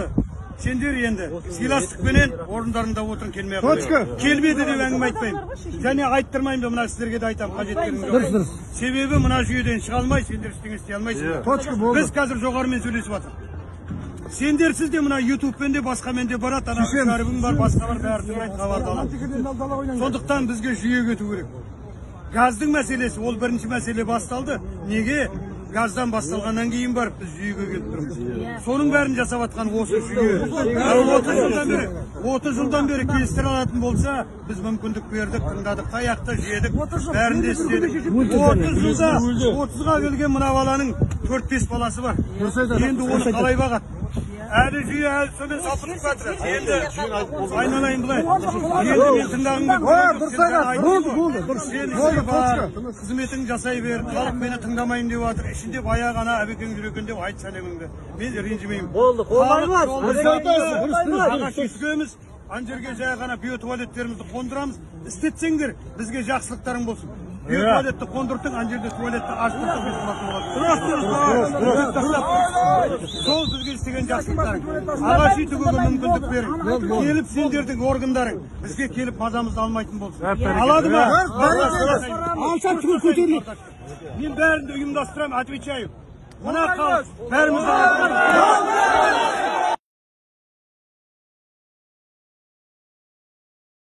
yapıldı. Sender endi silastikpenen orunlarında o'tirib kelmay qoldi. Kelmaydi deb ang'ima aytmayman. Yana ayttirmayman, mana sizlarga de aytaman, qajatdiringiz. Dursiz. Sebebi mana shu yerdan chiqa olmay, sender ishingiz istay olmaysizlar. To'chki bo'ldi. Biz hozir jo'g'ar men so'rayib o'tirib. Sendersiz de mana YouTube'dan de boshqa men de barat ana xabarimiz bor, boshqa bir barcha xabarda oladi. So'ndiqdan bizga shuyga o'tib kerak. Gazning masalasi ol birinchi masala bostaldi. Nega? Gazdan bastılgandan keyin barıp biz jüyüge kelip turibmiz. Sonun bärini jasap atqan osu jüyü. 30 yıldan beri kestire alatin bolsa biz mümkünlik berdik, tındadık, tayaqta jedik, bärini istedik. 30 yılda 30'a kelgen mına balanın 4-5 balası var. Endi onu qalay baqat. Äli jüyü äli sömen sapırıp batırır. Endi aynalayın bulay. Endi men tındagım. Dursa, sen hizmetin jasay ber. Halk meni tındamayın dep atyr. İçinde bayağı ana abeken yüreken dep ayt salemingdi. Men rinjimeyim. Boldu, qo'ymaymiz. Biz aytayız. Anjerge jayğana bio tuvaletlerimizni qondiramiz. İstetsenger bizge yaxshiliklaring bolsun. Bio tuvaletni qondirtding, anjerge tuvaletni açtırtding, biz masalalar. Sol bizge istegan yaxshiliklaring. Ağa şu tübüge mümkünlik bering. Kelip senderning organlaring bizge kelip mazamizni almaytin bolsun. Aladymy? Alçak tübüge ko'terildi. Men bärini uyumdashtiram, atvechayu. Mana qal, bärimiz.